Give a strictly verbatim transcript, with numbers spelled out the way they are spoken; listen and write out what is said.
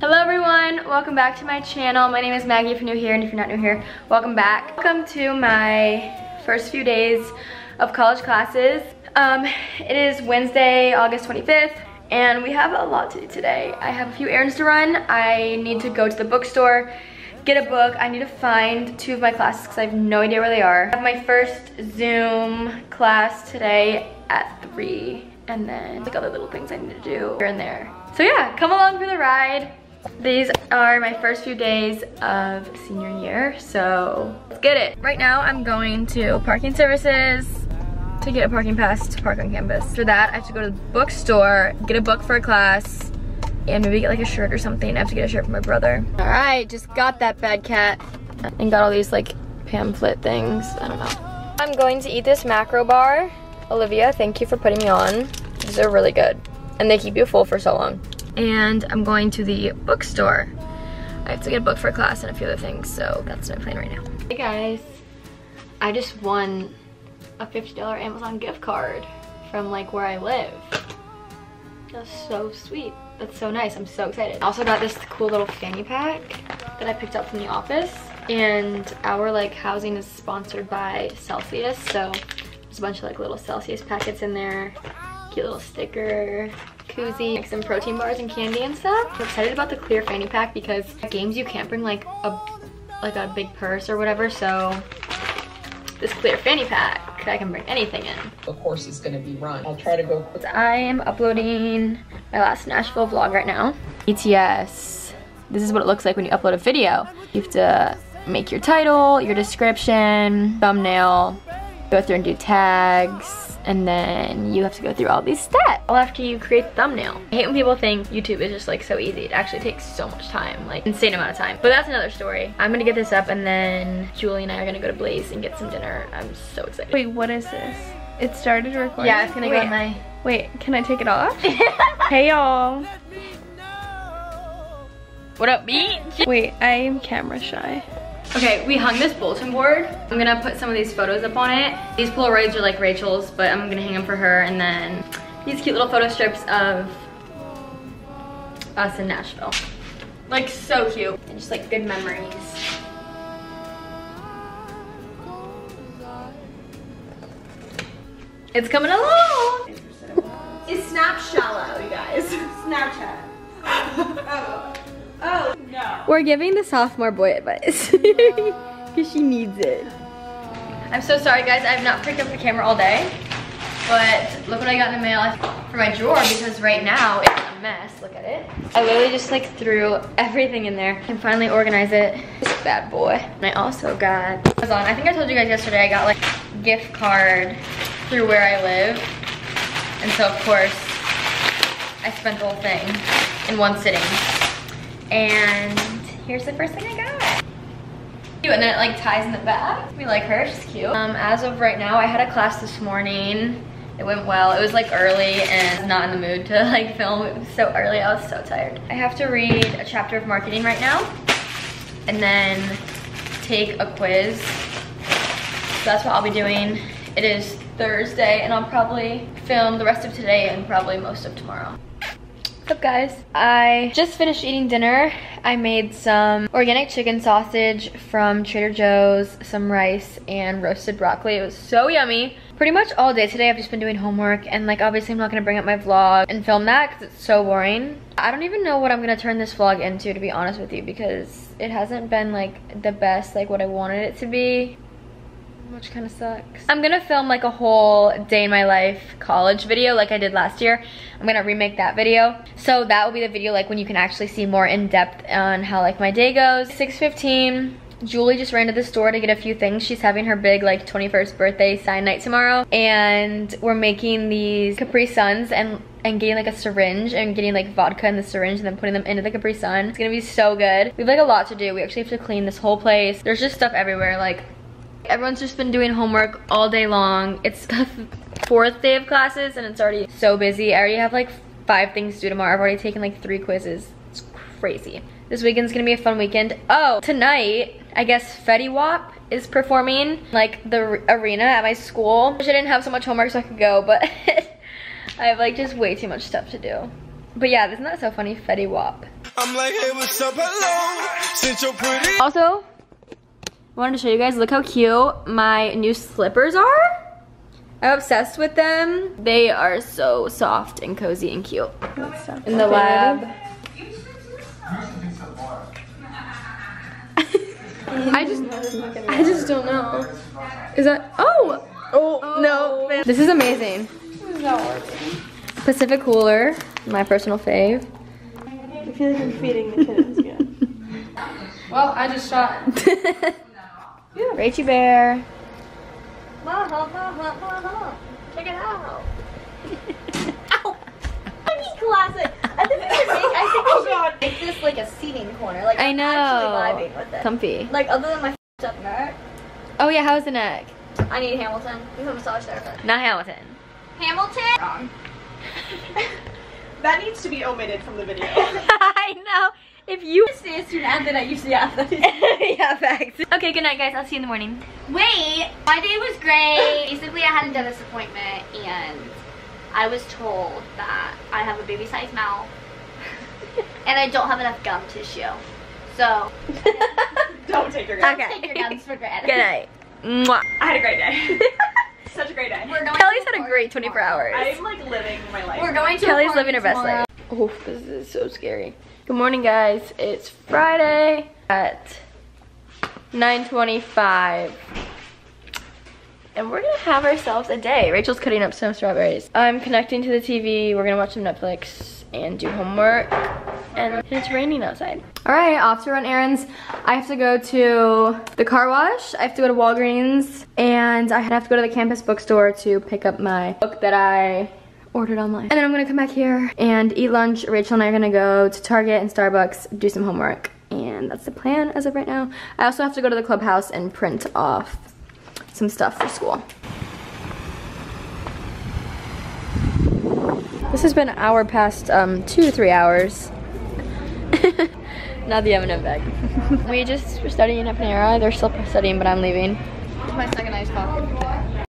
Hello everyone, welcome back to my channel. My name is Maggie if you're new here, and if you're not new here, welcome back. Welcome to my first few days of college classes. Um, it is Wednesday, August twenty-fifth, and we have a lot to do today. I have a few errands to run. I need to go to the bookstore, get a book. I need to find two of my classes because I have no idea where they are. I have my first Zoom class today at three, and then like other little things I need to do here and there. So yeah, come along for the ride. These are my first few days of senior year, so let's get it. Right now I'm going to parking services to get a parking pass to park on campus. After that, I have to go to the bookstore, get a book for a class, and maybe get like a shirt or something. I have to get a shirt for my brother. All right, just got that bad cat. And got all these like pamphlet things, I don't know. I'm going to eat this macro bar. Olivia, thank you for putting me on. These are really good. And they keep you full for so long. And I'm going to the bookstore. I have to get a book for class and a few other things, so that's my plan right now. Hey guys, I just won a fifty dollar Amazon gift card from like where I live. That's so sweet. That's so nice, I'm so excited. I also got this cool little fanny pack that I picked up from the office, and our like housing is sponsored by Celsius, so there's a bunch of like little Celsius packets in there. Cute little sticker, koozie, like some protein bars and candy and stuff. I'm excited about the clear fanny pack because at games you can't bring like a like a big purse or whatever, so this clear fanny pack, I can bring anything in. The course is gonna be run. I'll try to go quick. I am uploading my last Nashville vlog right now. B T S, this is what it looks like when you upload a video. You have to make your title, your description, thumbnail, go through and do tags, and then you have to go through all these steps all after you create the thumbnail. I hate when people think YouTube is just like so easy. It actually takes so much time, like insane amount of time. But that's another story. I'm gonna get this up, and then Julie and I are gonna go to Blaze and get some dinner. I'm so excited. Wait, what is this? It started recording? Yeah, it's gonna wait, go on my... Wait, can I take it off? Hey y'all. What up, bitch? Wait, I am camera shy. Okay, we hung this bulletin board. I'm gonna put some of these photos up on it. These Polaroids are like Rachel's, but I'm gonna hang them for her, and then these cute little photo strips of us in Nashville. Like, so cute. And just like good memories. It's coming along! It's Snapshallow, you guys. Snapchat. Oh. Oh no. We're giving the sophomore boy advice because she needs it. I'm so sorry guys, I have not picked up the camera all day, but look what I got in the mail for my drawer because right now it's a mess. Look at it. I literally just like threw everything in there and finally organize it. This bad boy. And I also got Amazon. I think I told you guys yesterday I got like a gift card through where I live, and so of course I spent the whole thing in one sitting. And here's the first thing I got. Cute, and then it like ties in the back. We like her, she's cute. Um, as of right now, I had a class this morning. It went well. It was like early and not in the mood to like film. It was so early, I was so tired. I have to read a chapter of marketing right now and then take a quiz. So that's what I'll be doing. It is Thursday, and I'll probably film the rest of today and probably most of tomorrow. What's up guys? I just finished eating dinner. I made some organic chicken sausage from Trader Joe's, some rice, and roasted broccoli. It was so yummy. Pretty much all day today I've just been doing homework, and like obviously I'm not gonna bring up my vlog and film that because it's so boring. I don't even know what I'm gonna turn this vlog into, to be honest with you, because it hasn't been like the best, like what I wanted it to be, which kind of sucks. I'm gonna film like a whole day in my life college video like I did last year. I'm gonna remake that video. So that will be the video like when you can actually see more in depth on how like my day goes. six fifteen, Julie just ran to the store to get a few things. She's having her big like twenty-first birthday sign night tomorrow, and we're making these Capri Suns and and getting like a syringe and getting like vodka in the syringe and then putting them into the Capri Sun. It's gonna be so good. We have like a lot to do. We actually have to clean this whole place. There's just stuff everywhere. Like everyone's just been doing homework all day long. It's the fourth day of classes and it's already so busy. I already have like five things to do tomorrow. I've already taken like three quizzes. It's crazy. This weekend's gonna be a fun weekend. Oh, tonight, I guess Fetty Wop is performing like the arena at my school. Wish I didn't have so much homework so I could go, but I have like just way too much stuff to do. But yeah, isn't that so funny? Fetty Wop. I'm like, hey, what's up? Hello. Since you're pretty. Also, wanted to show you guys, look how cute my new slippers are. I'm obsessed with them. They are so soft and cozy and cute. In the lab. I just, I just don't know. Is that, oh, oh, oh. No. This is amazing. Pacific Cooler, my personal fave. I feel like I'm feeding the kittens again. Well, I just shot. Yeah. Rachy Bear. Ma, ma, ma, ma, ma. Check it out. Ow! Classic. I think we should make, I think we should oh make this like a seating corner. Like I know. Actually vibing with it. Comfy. Like other than my f***ed up neck. Oh yeah, how's the neck? I need Hamilton. You have a massage therapist. Not Hamilton. Hamilton? Wrong. That needs to be omitted from the video. I know. If you say a student athlete, I usually have that. Yeah, facts. Okay, good night, guys. I'll see you in the morning. Wait, my day was great. Basically, I had a dentist appointment, and I was told that I have a baby-sized mouth, and I don't have enough gum tissue. So don't take your gums. Okay. Don't take your gums for granted. Good night. Mwah. I had a great day. Such a great day. We're going Kelly's had a great twenty-four hours. I'm like living my life. We're going to Kelly's living her best life. Oh, this is so scary. Good morning, guys. It's Friday at nine twenty-five. And we're gonna have ourselves a day. Rachel's cutting up some strawberries. I'm connecting to the T V. We're gonna watch some Netflix and do homework. And it's raining outside. All right, off to run errands. I have to go to the car wash. I have to go to Walgreens. And I have to go to the campus bookstore to pick up my book that I ordered online. And then I'm gonna come back here and eat lunch. Rachel and I are gonna go to Target and Starbucks, do some homework. And that's the plan as of right now. I also have to go to the clubhouse and print off some stuff for school. This has been an hour past um, two to three hours. Not the M and M bag. We just were studying at Panera. They're still studying, but I'm leaving. It's my second iced coffee.